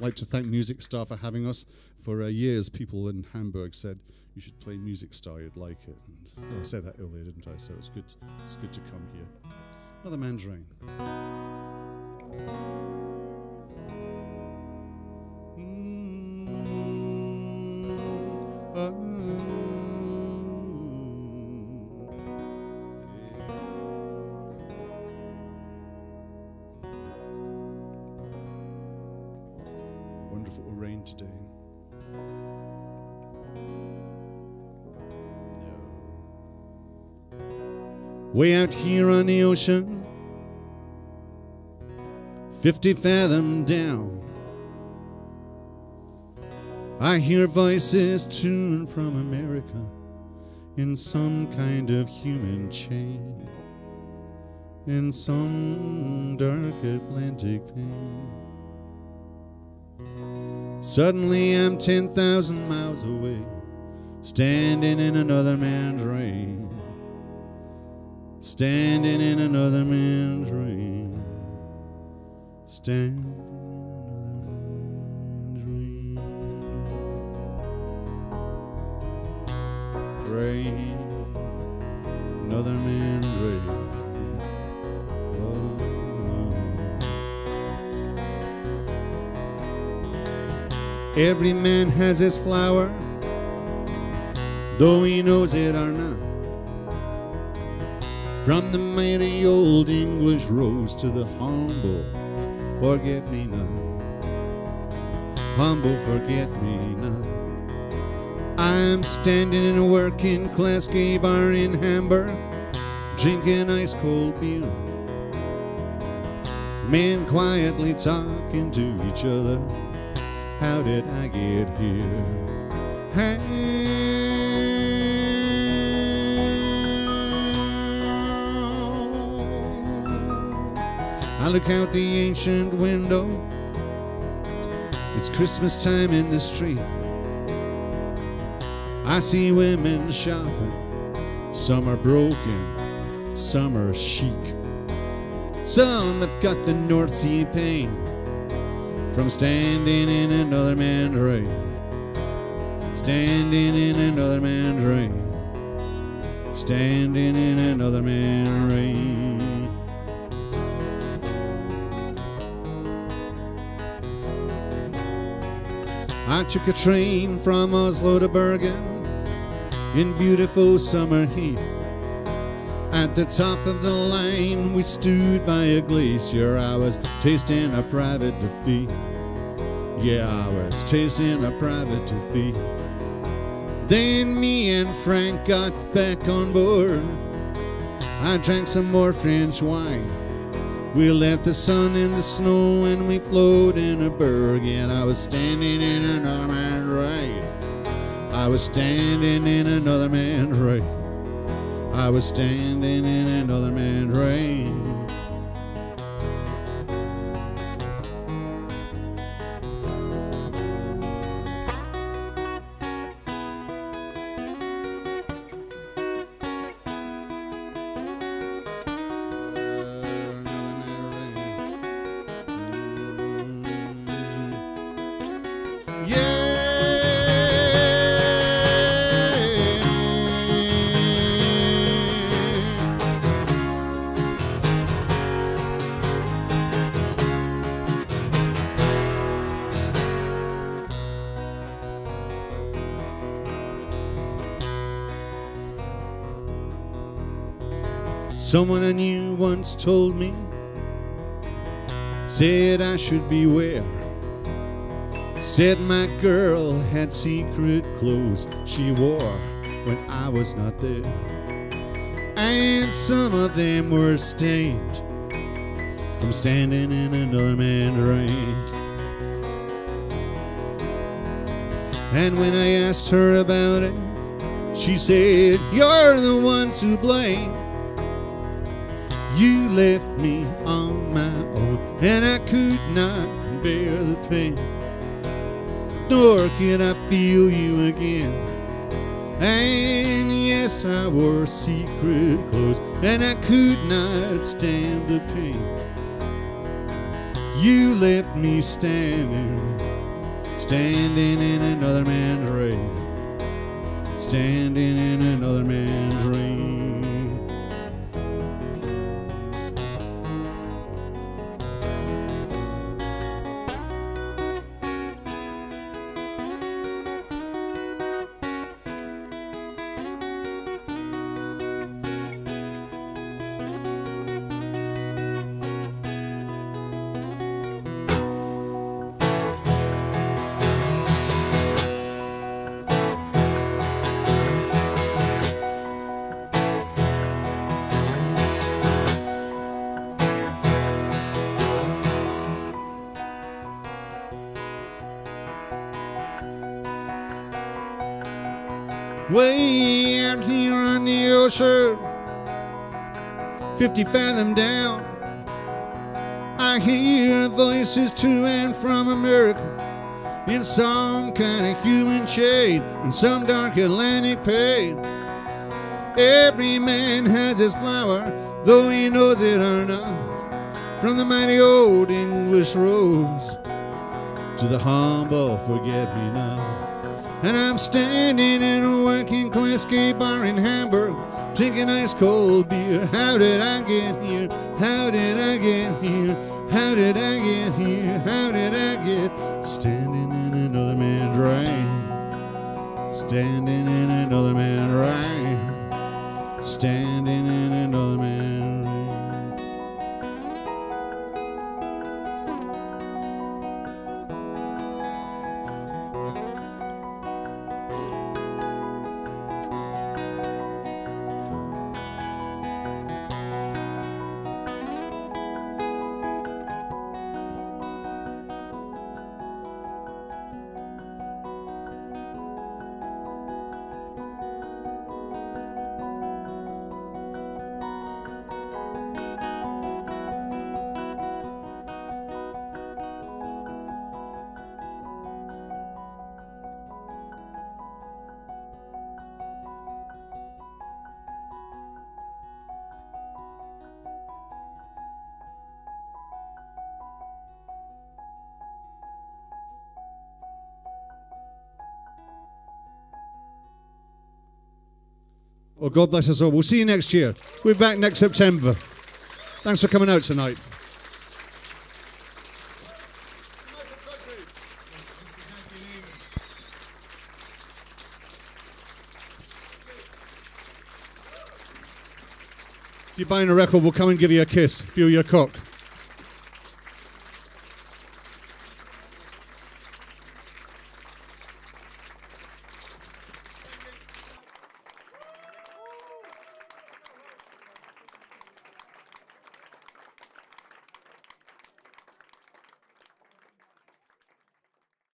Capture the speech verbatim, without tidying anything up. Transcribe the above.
like to thank Music Star for having us. For uh, years, people in Hamburg said, you should play Music Star, you'd like it. And, oh, I said that earlier, didn't I? So it's good, it's good to come here. Another mandarin. Mm-hmm. uh-huh. Wonderful rain today. Yeah. Way out here on the ocean, fifty fathom down, I hear voices tuned from America in some kind of human chain, in some dark Atlantic pain. Suddenly I'm ten thousand miles away, standing in another man's rain, standing in another man's rain, standing in another man's rain, rain, another man's rain. Every man has his flower, though he knows it or not. From the mighty old English rose to the humble forget-me-not, humble forget-me-not. I'm standing in a working class gay bar in Hamburg, drinking ice cold beer. Men quietly talking to each other. How did I get here? How? I look out the ancient window. It's Christmas time in the street. I see women shopping. Some are broken, some are chic. Some have got the North Sea pain from standing in another man's rain, standing in another man's rain, standing in another man's rain. I took a train from Oslo to Bergen in beautiful summer heat. At the top of the line we stood by a glacier. I was tasting a private defeat. Yeah, I was tasting a private defeat. Then me and Frank got back on board. I drank some more French wine. We left the sun in the snow and we flowed in a Bergen. I was standing in another man's rain. I was standing in another man's rain. I was standing in another man's rain. Someone I knew once told me, said I should beware, said my girl had secret clothes she wore when I was not there. And some of them were stained from standing in another man's rain. And when I asked her about it, she said, "You're the one to blame. You left me on my own, and I could not bear the pain. Nor could I feel you again. And yes, I wore secret clothes, and I could not stand the pain. You left me standing standing in another man's rain, standing in another man's rain. Way out here on the ocean, fifty fathom down, I hear voices to and from America in some kind of human shade, in some dark Atlantic pain. Every man has his flower, though he knows it or not, from the mighty old English rose to the humble forget-me-not. And I'm standing in a working class gay bar in Hamburg, drinking ice cold beer. How did I get here? How did I get here? How did I get here? How did I get? Standing in another man's rain, standing in another man's rain, standing in another man's rain. Well, God bless us all. We'll see you next year. We're back next September. Thanks for coming out tonight. If you're buying a record, we'll come and give you a kiss. Feel your cock.